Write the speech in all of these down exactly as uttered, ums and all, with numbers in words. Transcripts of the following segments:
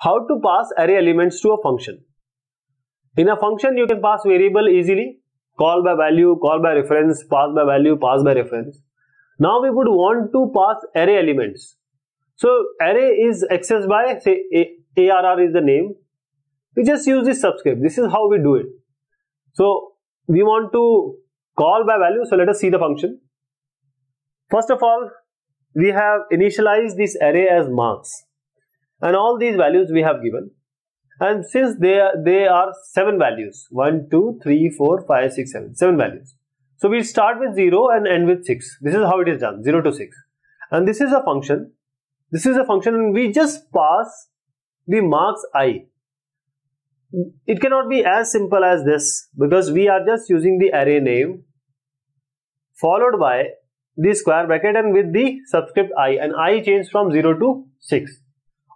How to pass array elements to a function. In a function, you can pass variable easily. Call by value, call by reference, pass by value, pass by reference. Now we would want to pass array elements. So array is accessed by, say, arr is the name. We just use this subscript. This is how we do it. So we want to call by value. So let us see the function. First of all, we have initialized this array as marks. And all these values we have given. And since they are, they are seven values. one, two, three, four, five, six, seven. seven values. So we start with zero and end with six. This is how it is done. zero to six. And this is a function. This is a function and we just pass the marks I. It cannot be as simple as this because we are just using the array name followed by the square bracket and with the subscript I, and I changed from zero to six.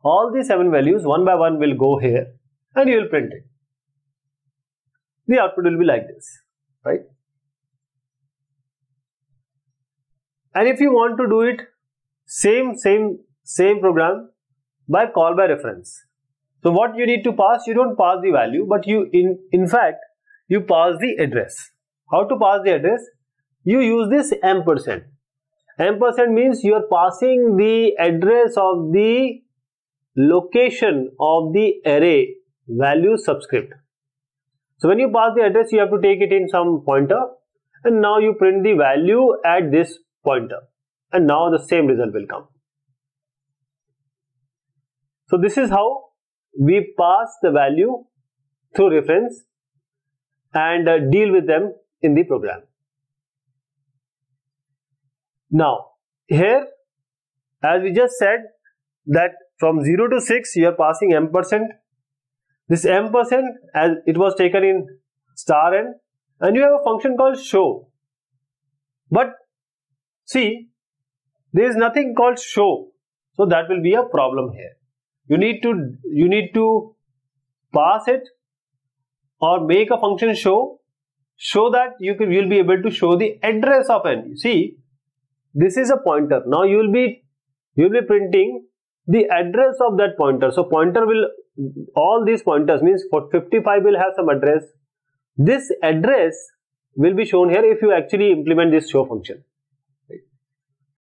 All the seven values one by one will go here and you will print it. The output will be like this, right? And if you want to do it same same same program by call by reference. So what you need to pass, you don't pass the value, but you in in fact you pass the address. How to pass the address? You use this ampersand. Ampersand means you are passing the address of the location of the array value subscript. So when you pass the address, you have to take it in some pointer, and now you print the value at this pointer, and now the same result will come. So this is how we pass the value through reference and uh, deal with them in the program. Now here, as we just said, that from zero to six you are passing ampersand. This ampersand, as it was taken in star n, and you have a function called show. But see, there is nothing called show, so that will be a problem here. You need to you need to pass it or make a function show, so that you can you'll be able to show the address of n. See, this is a pointer. Now you will be you will be printing the address of that pointer. So pointer will, all these pointers means for fifty-five will have some address. This address will be shown here if you actually implement this show function.